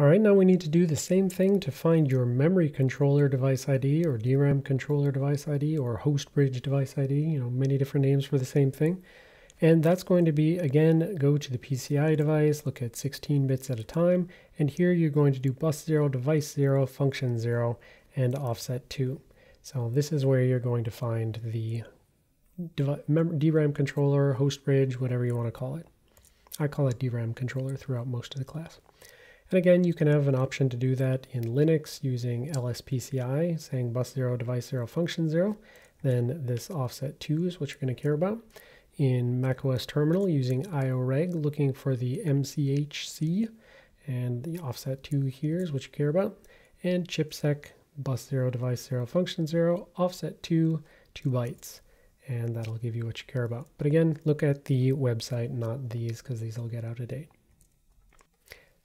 All right, now we need to do the same thing to find your memory controller device ID or DRAM controller device ID or host bridge device ID, you know, many different names for the same thing. And that's going to be, again, go to the PCI device, look at 16 bits at a time, and here you're going to do bus 0, device 0, function 0, and offset 2. So this is where you're going to find the DRAM controller, host bridge, whatever you want to call it. I call it DRAM controller throughout most of the class. And again, you can have an option to do that in Linux using LSPCI, saying bus 0, device 0, function 0. Then this offset 2 is what you're going to care about. In macOS Terminal using IOREG, looking for the MCHC, and the offset 2 here is what you care about. And Chipsec, bus 0, device 0, function 0, offset 2, 2 bytes. And that'll give you what you care about. But again, look at the website, not these, because these will get out of date.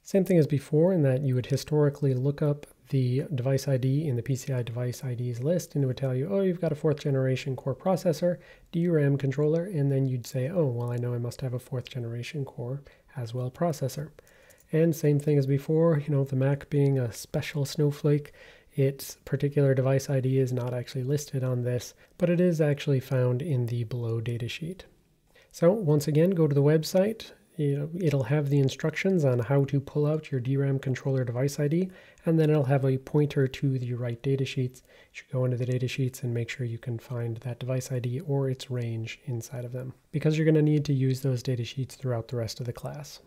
Same thing as before in that you would historically look up the device ID in the PCI device IDs list, and it would tell you, oh, you've got a 4th generation core processor, DRAM controller, and then you'd say, oh, well, I know I must have a 4th generation core Haswell processor. And same thing as before, you know, the Mac being a special snowflake, its particular device ID is not actually listed on this, but it is actually found in the below datasheet. So once again, go to the website. It'll have the instructions on how to pull out your DRAM controller device ID, and then it'll have a pointer to the right datasheets. You should go into the datasheets and make sure you can find that device ID or its range inside of them, because you're going to need to use those datasheets throughout the rest of the class.